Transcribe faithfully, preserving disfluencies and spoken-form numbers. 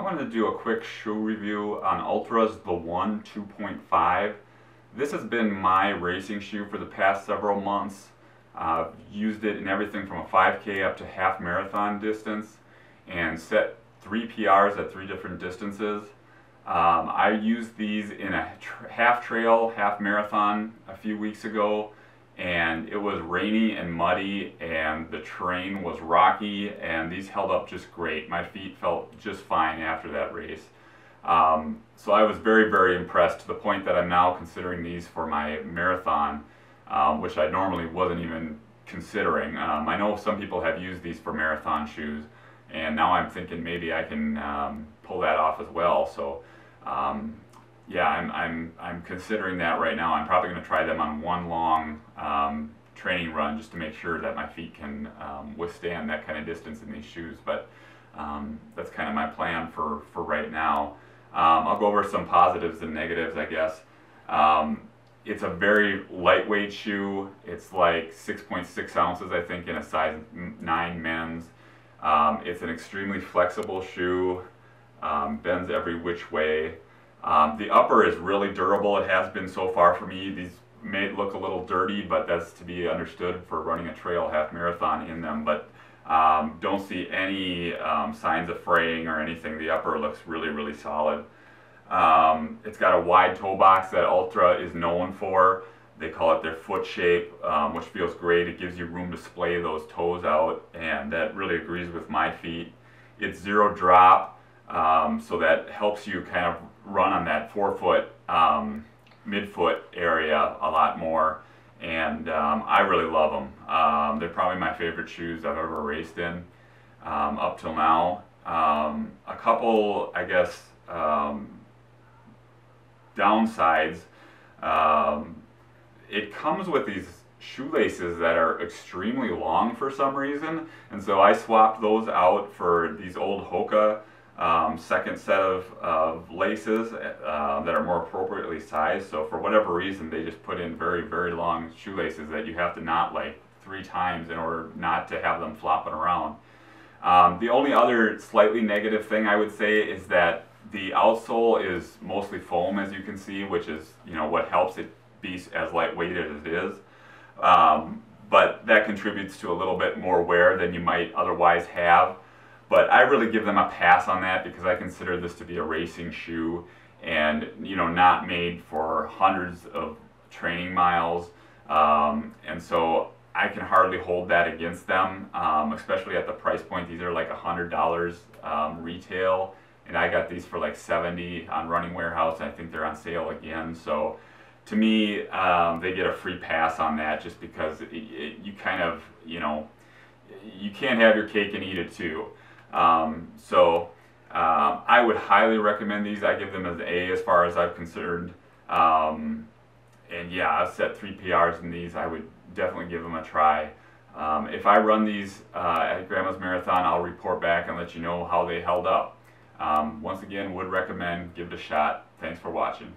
I wanted to do a quick shoe review on Altra's The One two point five. This has been my racing shoe for the past several months. I've uh, used it in everything from a five K up to half marathon distance and set three P Rs at three different distances. Um, I used these in a tra half trail, half marathon a few weeks ago, and it was rainy and muddy and the terrain was rocky, and these held up just great. My feet felt just fine after that race. Um, so I was very, very impressed, to the point that I'm now considering these for my marathon, um, which I normally wasn't even considering. Um, I know some people have used these for marathon shoes, and now I'm thinking maybe I can um, pull that off as well. So um, yeah, I'm, I'm, I'm considering that right now. I'm probably going to try them on one long um, training run just to make sure that my feet can um, withstand that kind of distance in these shoes. But um, that's kind of my plan for, for right now. Um, I'll go over some positives and negatives, I guess. Um, it's a very lightweight shoe. It's like six point six ounces, I think, in a size nine men's. Um, it's an extremely flexible shoe, um, bends every which way. Um, the upper is really durable. It has been so far for me. These may look a little dirty, but that's to be understood for running a trail half marathon in them. But um, don't see any um, signs of fraying or anything. The upper looks really, really solid. Um, it's got a wide toe box that Altra is known for. They call it their foot shape, um, which feels great. It gives you room to splay those toes out, and that really agrees with my feet. It's zero drop, um, so that helps you kind of run on that forefoot, um, midfoot area a lot more. And um, I really love them. Um, they're probably my favorite shoes I've ever raced in um, up till now. Um, a couple, I guess, um, downsides. Um, it comes with these shoelaces that are extremely long for some reason, and so I swapped those out for these old Hoka um, second set of, of laces uh, that are more appropriately sized. So for whatever reason, they just put in very, very long shoelaces that you have to knot like three times in order not to have them flopping around. Um, the only other slightly negative thing I would say is that the outsole is mostly foam, as you can see, which is, you know, what helps it be as lightweight as it is, um, but that contributes to a little bit more wear than you might otherwise have. But I really give them a pass on that, because I consider this to be a racing shoe, and, you know, not made for hundreds of training miles, um, and so I can hardly hold that against them, um, especially at the price point. These are like a hundred dollars um, retail, and I got these for like seventy dollars on Running Warehouse, and I think they're on sale again. So to me, um, they get a free pass on that, just because it, it, you kind of, you know, you can't have your cake and eat it too. Um, so um, I would highly recommend these. I give them an A as far as I'm concerned. Um, and yeah, I've set three P Rs in these. I would definitely give them a try. Um, if I run these uh, at Grandma's Marathon, I'll report back and let you know how they held up. Um, once again, would recommend, give it a shot. Thanks for watching.